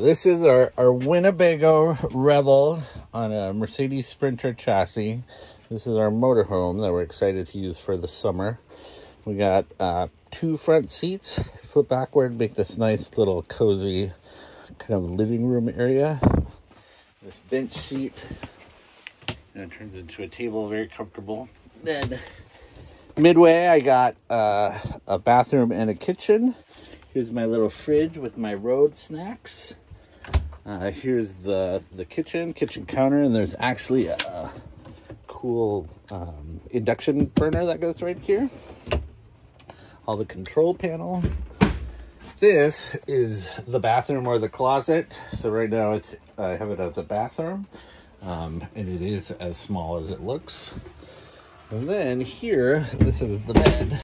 This is our Winnebago Revel on a Mercedes Sprinter chassis. This is our motorhome that we're excited to use for the summer. We got two front seats, flip backward, make this nice little cozy kind of living room area. This bench seat, and it turns into a table, very comfortable. Then midway, I got a bathroom and a kitchen. Here's my little fridge with my road snacks. Here's the kitchen counter, and there's actually a cool induction burner that goes right here. All the control panel. This is the bathroom or the closet. So right now it's I have it as a bathroom, and it is as small as it looks. And then here, this is the bed.